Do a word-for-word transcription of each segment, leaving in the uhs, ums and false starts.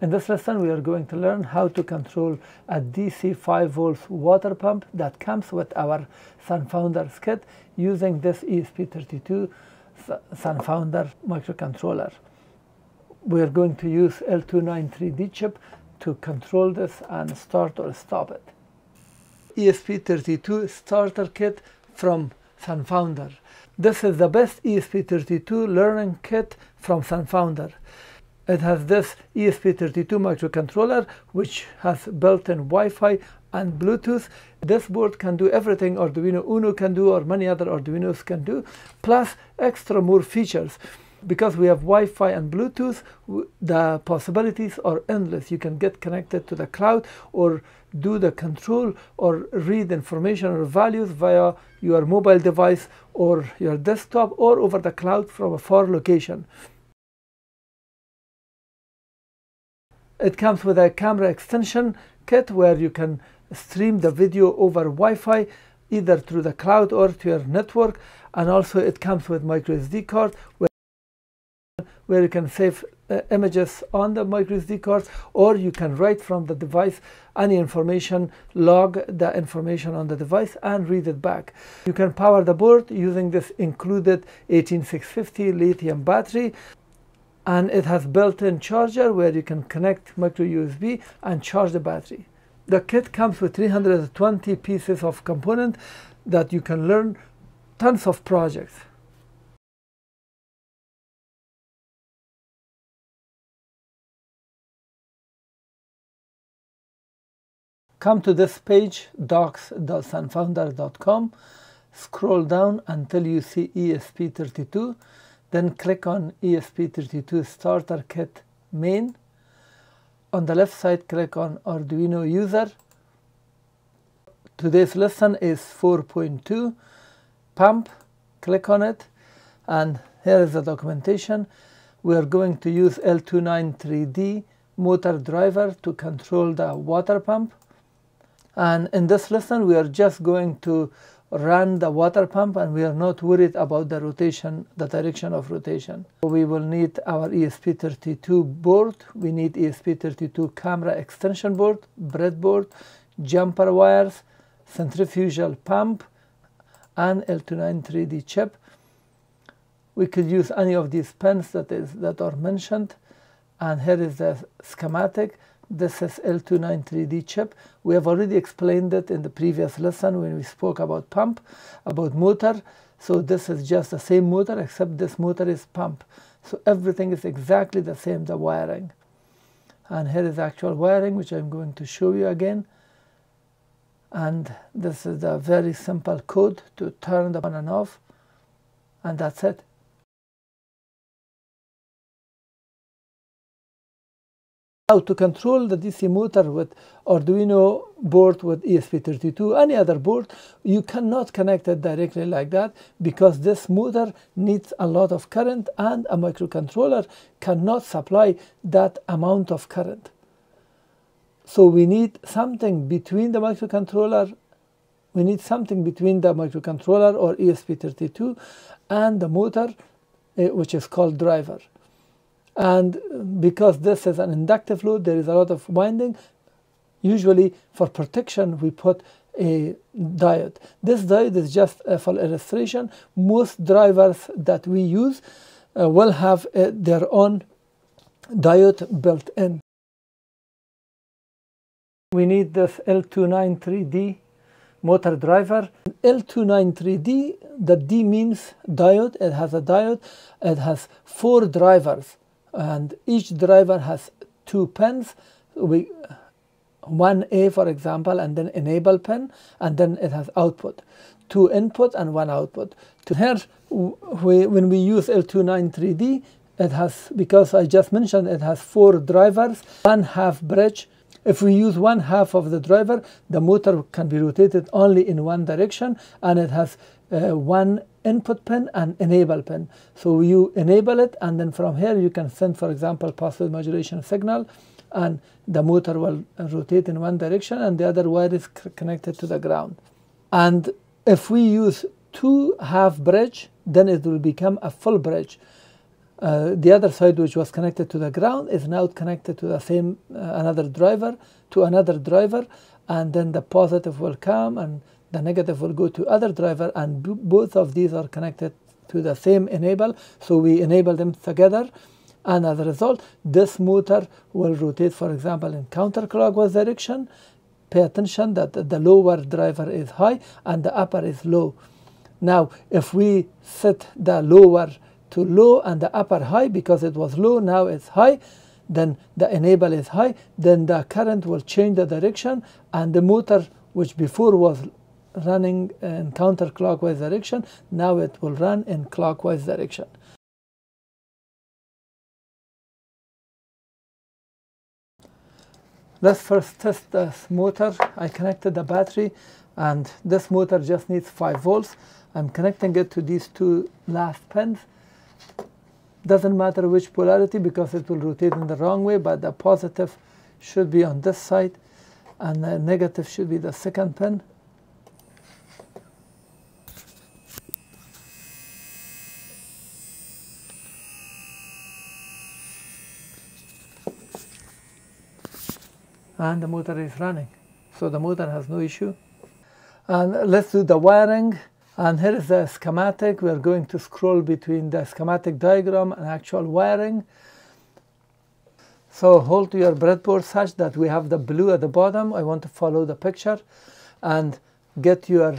In this lesson we are going to learn how to control a D C five volts water pump that comes with our SunFounder's kit using this E S P thirty-two SunFounder microcontroller. We are going to use L two ninety-three D chip to control this and start or stop it. E S P thirty-two starter kit from SunFounder. This is the best E S P thirty-two learning kit from SunFounder. It has this E S P thirty-two microcontroller which has built-in Wi-Fi and Bluetooth. This board can do everything Arduino Uno can do or many other Arduinos can do, plus extra more features. Because we have Wi-Fi and Bluetooth, the possibilities are endless. You can get connected to the cloud or do the control or read information or values via your mobile device or your desktop or over the cloud from a far location. It comes with a camera extension kit where you can stream the video over Wi-Fi either through the cloud or to your network, and also it comes with micro S D card where, where you can save uh, images on the micro S D card, or you can write from the device any information, log the information on the device and read it back. You can power the board using this included eighteen six fifty lithium battery. And it has built-in charger where you can connect micro U S B and charge the battery. The kit comes with three hundred twenty pieces of component that you can learn tons of projects. Come to this page, docs dot sunfounder dot com, scroll down until you see E S P thirty-two. Then click on E S P thirty-two Starter Kit Main. On the left side, click on Arduino User. Today's lesson is four point two, Pump. Click on it. And here is the documentation. We are going to use L two ninety-three D motor driver to control the water pump. And in this lesson, we are just going to run the water pump and we are not worried about the rotation, the direction of rotation. We will need our E S P thirty-two board, we need E S P thirty-two camera extension board, breadboard, jumper wires, centrifugal pump, and L two ninety-three D chip. We could use any of these pins that is that are mentioned, and here is the schematic. This is L two ninety-three D chip. We have already explained it in the previous lesson when we spoke about pump, about motor. So this is just the same motor, except this motor is pump. So everything is exactly the same, the wiring. And here is actual wiring, which I'm going to show you again. And this is the very simple code to turn the on and off. And that's it. How to control the D C motor with Arduino board, with E S P thirty-two, any other board. You cannot connect it directly like that because this motor needs a lot of current and a microcontroller cannot supply that amount of current. So we need something between the microcontroller, we need something between the microcontroller or E S P thirty-two and the motor, which is called driver. And because this is an inductive load, there is a lot of winding. Usually for protection, we put a diode. This diode is just uh, for illustration. Most drivers that we use uh, will have uh, their own diode built in. We need this L two ninety-three D motor driver. L two ninety-three D, the D means diode. It has a diode. It has four drivers. And each driver has two pins, we, one A for example, and then enable pin, and then it has output, two input and one output. To here, we, when we use L two ninety-three D, it has, because I just mentioned it has four drivers, one half bridge. If we use one half of the driver, the motor can be rotated only in one direction, and it has uh, one input pin and enable pin. So you enable it, and then from here you can send, for example, positive modulation signal, and the motor will rotate in one direction and the other wire is connected to the ground. And if we use two half bridge, then it will become a full bridge. Uh, the other side, which was connected to the ground, is now connected to the same uh, another driver to another driver, and then the positive will come and the negative will go to other driver, and both of these are connected to the same enable, so we enable them together. And as a result, this motor will rotate, for example, in counterclockwise direction. Pay attention that the lower driver is high and the upper is low. Now if we set the lower to low and the upper high, because it was low, now it's high, then the enable is high, then the current will change the direction, and the motor, which before was running in counterclockwise direction, now it will run in clockwise direction. Let's first test this motor. I connected the battery, and this motor just needs five volts. I'm connecting it to these two last pins. Doesn't matter which polarity, because it will rotate in the wrong way, but the positive should be on this side and the negative should be the second pin. And the motor is running, so the motor has no issue. And let's do the wiring. And here is the schematic. We are going to scroll between the schematic diagram and actual wiring. So hold to your breadboard such that we have the blue at the bottom. I want to follow the picture and get your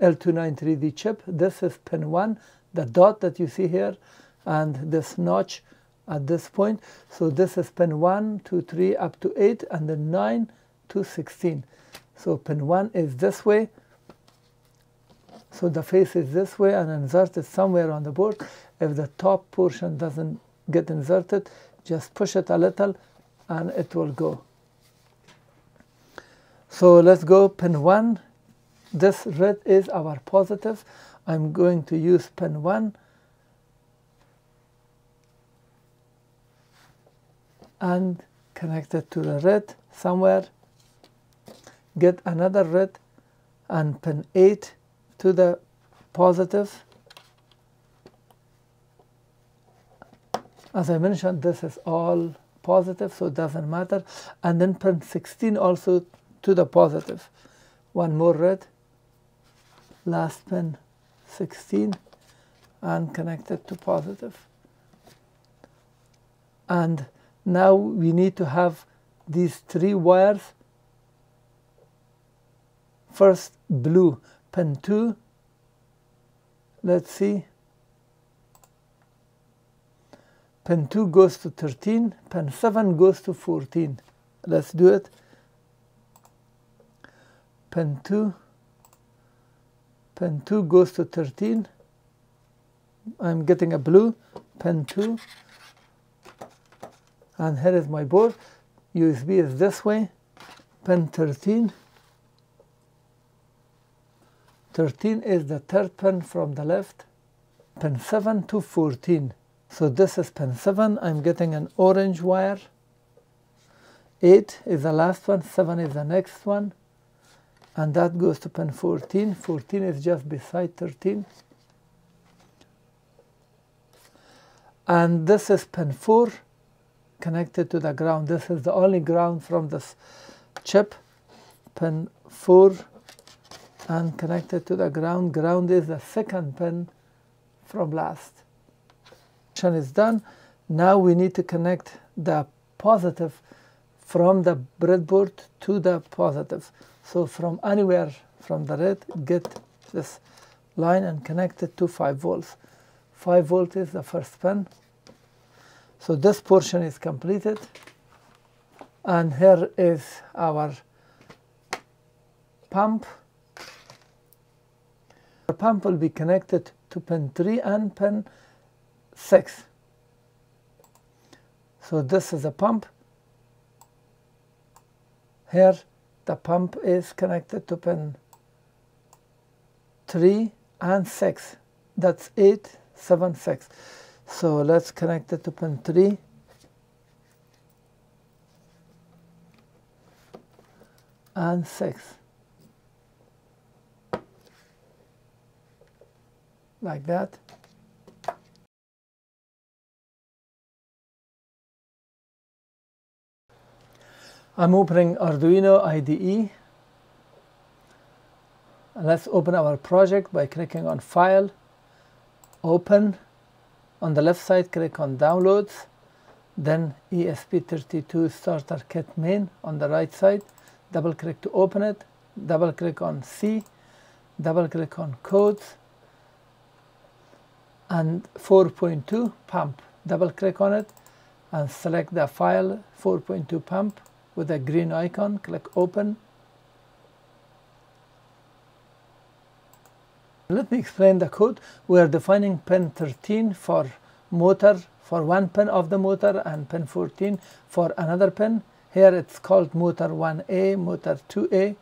L two ninety-three D chip. This is pin one, the dot that you see here, and this notch at this point. So this is pin one, two, three up to eight, and then nine to sixteen. So pin one is this way. So the face is this way and inserted somewhere on the board. If the top portion doesn't get inserted, just push it a little and it will go. So let's go pin one. This red is our positive. I'm going to use pin one. And connect it to the red somewhere. Get another red and pin eight. To the positive. As I mentioned, this is all positive, so it doesn't matter. And then pin sixteen also to the positive. One more red, last pin sixteen, and connect it to positive. And now we need to have these three wires. First, blue. Pin two, let's see, pin two goes to thirteen, pin seven goes to fourteen, let's do it, pin two, pin two goes to thirteen, I'm getting a blue, pin two, and here is my board, U S B is this way, pin thirteen, thirteen is the third pin from the left, pin seven to fourteen. So this is pin seven, I'm getting an orange wire. eight is the last one, seven is the next one, and that goes to pin fourteen. fourteen is just beside thirteen. And this is pin four, connected to the ground. This is the only ground from this chip. Pin four. And connected to the ground. Ground is the second pin from last. Action is done. Now we need to connect the positive from the breadboard to the positive. So from anywhere from the red, get this line and connect it to five volts. five volts is the first pin. So this portion is completed. And here is our pump. The pump will be connected to pin three and pin six. So this is a pump. Here the pump is connected to pin three and six. That's eight, seven, six. So let's connect it to pin three. And six. Like that. I'm opening Arduino I D E. Let's open our project by clicking on File, Open. On the left side, click on Downloads, then E S P thirty-two Starter Kit Main on the right side. Double click to open it, double click on C, double click on Codes, and four point two Pump. Double click on it and select the file four point two Pump with a green icon. Click Open. Let me explain the code. We are defining pin thirteen for motor, for one pin of the motor, and pin fourteen for another pin. Here it's called motor one A, motor two A.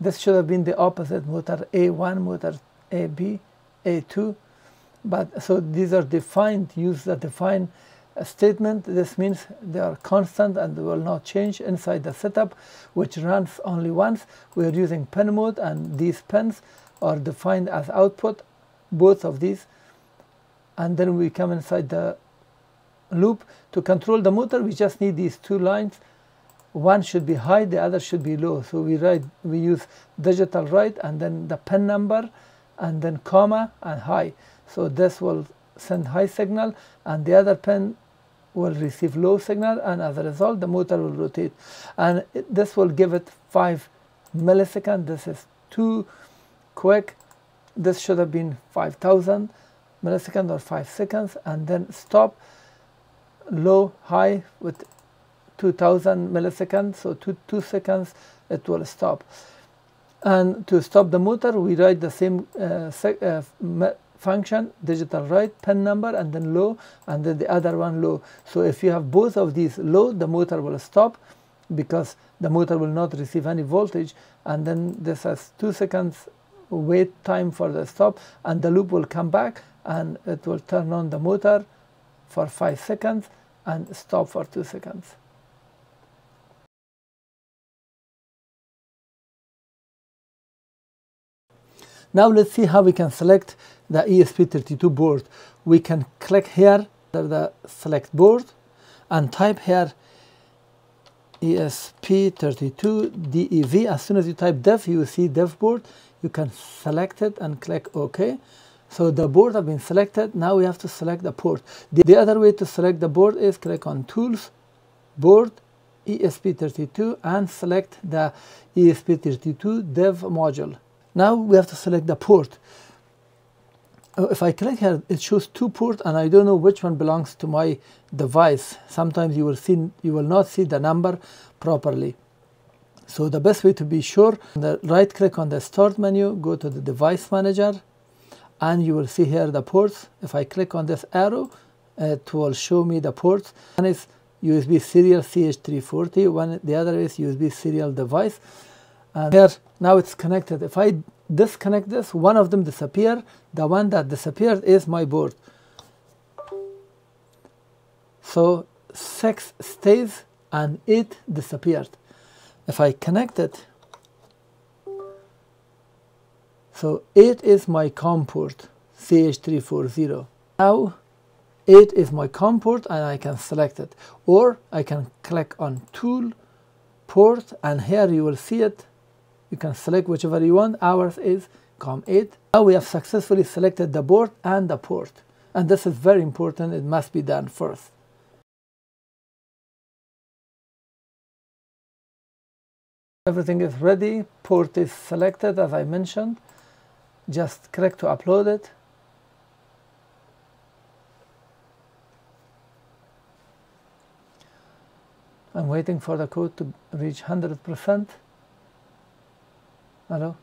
This should have been the opposite, motor A one, motor A B, A two. But so these are defined, use the define statement. This means they are constant and they will not change inside the setup, which runs only once. We are using pin mode, and these pins are defined as output, both of these, and then we come inside the loop. To control the motor, we just need these two lines. One should be high, the other should be low. So we write, we use digital write, and then the pin number, and then comma and high. So this will send high signal, and the other pin will receive low signal, and as a result the motor will rotate, and it, this will give it five milliseconds. This is too quick. This should have been five thousand milliseconds or five seconds, and then stop. Low, high with two thousand milliseconds, so two, two seconds it will stop. And to stop the motor, we write the same uh, sec, uh, function, digital write, pin number, and then low, and then the other one low. So if you have both of these low, the motor will stop because the motor will not receive any voltage, and then this has two seconds wait time for the stop, and the loop will come back and it will turn on the motor for five seconds and stop for two seconds. Now let's see how we can select the E S P thirty-two board. We can click here under the select board and type here E S P thirty-two D E V. As soon as you type dev, you will see dev board. You can select it and click OK. So the board has been selected. Now we have to select the port. The, the other way to select the board is click on Tools, Board, E S P thirty-two, and select the E S P thirty-two dev module. Now we have to select the port. If I click here, it shows two ports, and I don't know which one belongs to my device. Sometimes you will see, you will not see the number properly. So the best way to be sure, right click on the Start menu, go to the Device Manager, and you will see here the ports. If I click on this arrow, it will show me the ports. One is U S B serial C H three forty, one, the other is U S B serial device. And here, now it's connected. If I disconnect this, one of them disappears. The one that disappeared is my board. So six stays and eight disappeared. If I connect it, so eight is my COM port, C H three forty. Now eight is my COM port, and I can select it. Or I can click on Tool, Port, and here you will see it. You can select whichever you want. Ours is COM eight. Now we have successfully selected the board and the port. And this is very important. It must be done first. Everything is ready. Port is selected, as I mentioned. Just click to upload it. I'm waiting for the code to reach one hundred percent. Hello.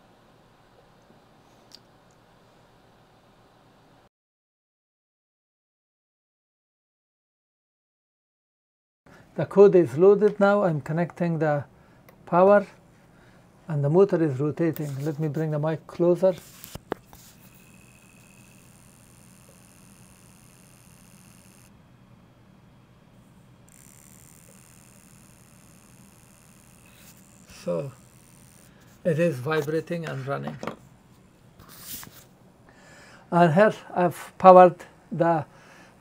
The code is loaded now. I'm connecting the power, and the motor is rotating. Let me bring the mic closer. So it is vibrating and running. And here I've powered the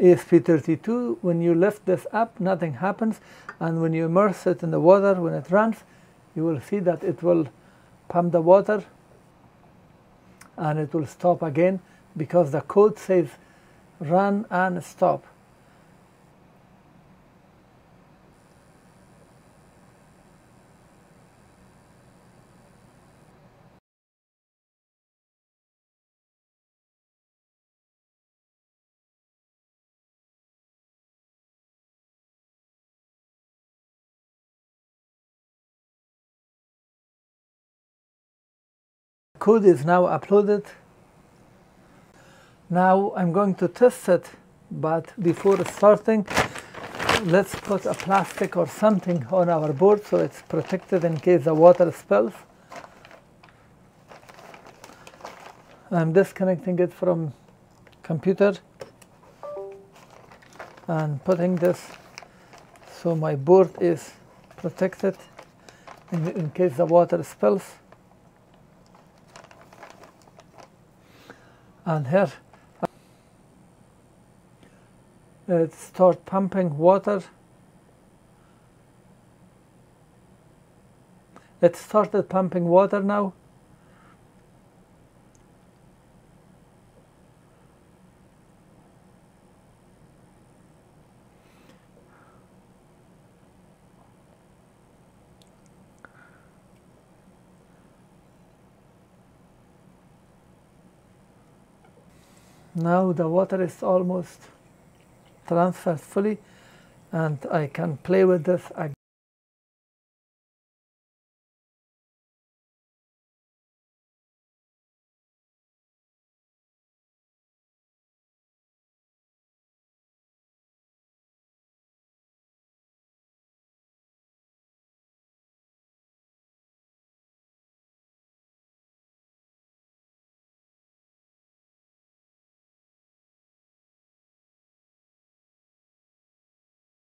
E S P thirty-two, when you lift this up, nothing happens, and when you immerse it in the water, when it runs, you will see that it will pump the water and it will stop again, because the code says run and stop. Code is now uploaded. Now I'm going to test it, but before starting, let's put a plastic or something on our board so it's protected in case the water spills. I'm disconnecting it from computer and putting this so my board is protected in, in case the water spills. And here it starts pumping water. It started pumping water now. Now the water is almost transferred fully, and I can play with this again.